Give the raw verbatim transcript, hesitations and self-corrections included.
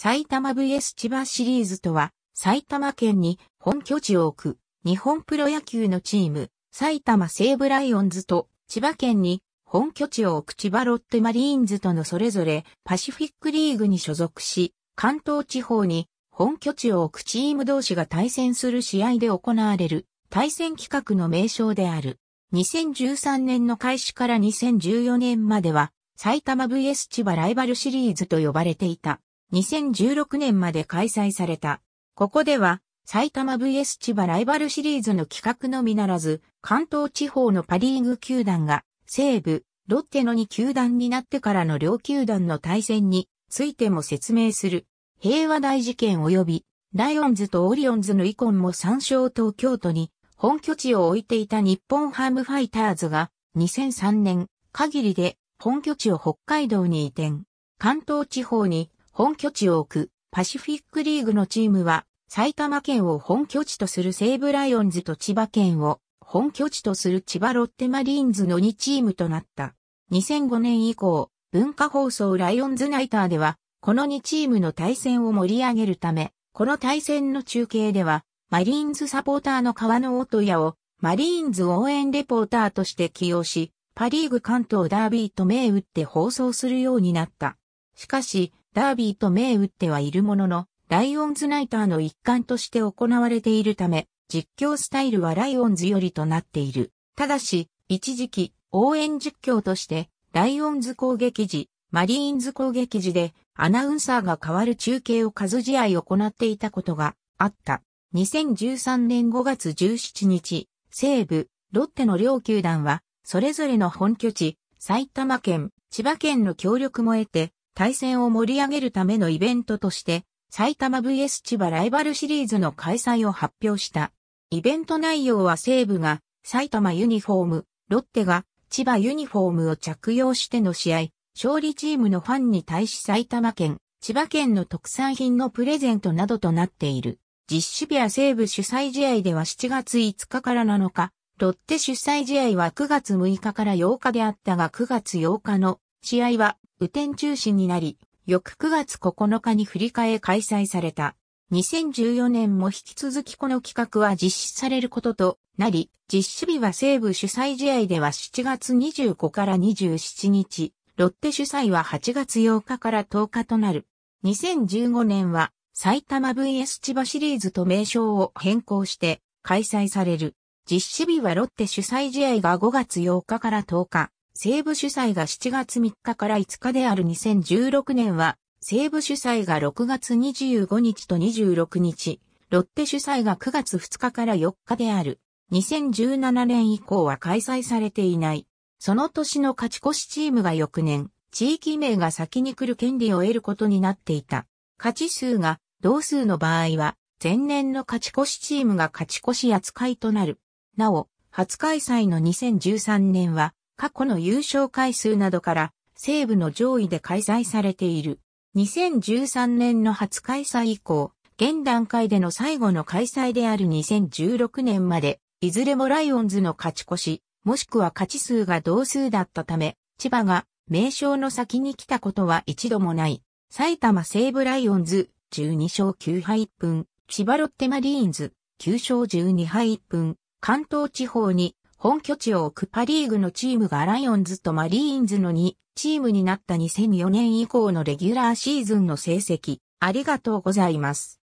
埼玉 ブイエス 千葉シリーズとは、埼玉県に本拠地を置く、日本プロ野球のチーム、埼玉西武ライオンズと、千葉県に本拠地を置く千葉ロッテマリーンズとのそれぞれ、パシフィックリーグに所属し、関東地方に本拠地を置くチーム同士が対戦する試合で行われる、対戦規格の名称である。にせんじゅうさんねんの開始からにせんじゅうよねんまでは、埼玉 ブイエス 千葉ライバルシリーズと呼ばれていた。にせんじゅうろくねんまで開催された。ここでは、埼玉 ブイエス 千葉ライバルシリーズの企画のみならず、関東地方のパ・リーグ球団が、西武、ロッテのにきゅうだんになってからの両球団の対戦についても説明する。平和大事件及び、ライオンズとオリオンズの以降も参照東京都に本拠地を置いていた日本ハムファイターズが、にせんさんねん限りで本拠地を北海道に移転。関東地方に、本拠地を置くパシフィックリーグのチームは埼玉県を本拠地とする西武ライオンズと千葉県を本拠地とする千葉ロッテマリーンズのにチームとなった。にせんごねん以降、文化放送ライオンズナイターではこのにチームの対戦を盛り上げるため、この対戦の中継ではマリーンズサポーターの川野音也をマリーンズ応援レポーターとして起用し、パ・リーグ関東ダービーと銘打って放送するようになった。しかし、ダービーと銘打ってはいるものの、ライオンズナイターの一環として行われているため、実況スタイルはライオンズよりとなっている。ただし、一時期、応援実況として、ライオンズ攻撃時、マリーンズ攻撃時で、アナウンサーが変わる中継を数試合行っていたことがあった。にせんじゅうさんねんごがつじゅうしちにち、西武、ロッテの両球団は、それぞれの本拠地、埼玉県、千葉県の協力も得て、対戦を盛り上げるためのイベントとして、埼玉 ブイエス 千葉ライバルシリーズの開催を発表した。イベント内容は西武が埼玉ユニフォーム、ロッテが千葉ユニフォームを着用しての試合、勝利チームのファンに対し埼玉県、千葉県の特産品のプレゼントなどとなっている。実施日は西武主催試合ではしちがついつかからなのか、ロッテ主催試合はくがつむいかからようかであったがくがつようかの試合は、雨天中止になり、翌くがつここのかに振り替え開催された。にせんじゅうよねんも引き続きこの企画は実施されることとなり、実施日は西武主催試合ではしちがつにじゅうごからにじゅうしちにち、ロッテ主催ははちがつようかからとおかとなる。にせんじゅうごねんは埼玉 ブイエス 千葉シリーズと名称を変更して開催される。実施日はロッテ主催試合がごがつようかからとおか。西武主催がしちがつみっかからいつかであるにせんじゅうろくねんは、西武主催がろくがつにじゅうごにちとにじゅうろくにち、ロッテ主催がくがつふつかからよっかである。にせんじゅうななねん以降は開催されていない。その年の勝ち越しチームが翌年、地域名が先に来る権利を得ることになっていた。勝ち数が同数の場合は、前年の勝ち越しチームが勝ち越し扱いとなる。なお、初開催のにせんじゅうさんねんは、過去の優勝回数などから西武の上位で開催されている。にせんじゅうさんねんの初開催以降、現段階での最後の開催であるにせんじゅうろくねんまで、いずれもライオンズの勝ち越し、もしくは勝ち数が同数だったため、千葉が名称の先に来たことは一度もない。埼玉西武ライオンズ、じゅうに勝きゅう敗いっぷん、千葉ロッテマリーンズ、きゅう勝じゅうに敗いっぷん、関東地方に、本拠地を置くパ・リーグのチームがライオンズとマリーンズのにチームになったにせんよねん以降のレギュラーシーズンの成績、ありがとうございます。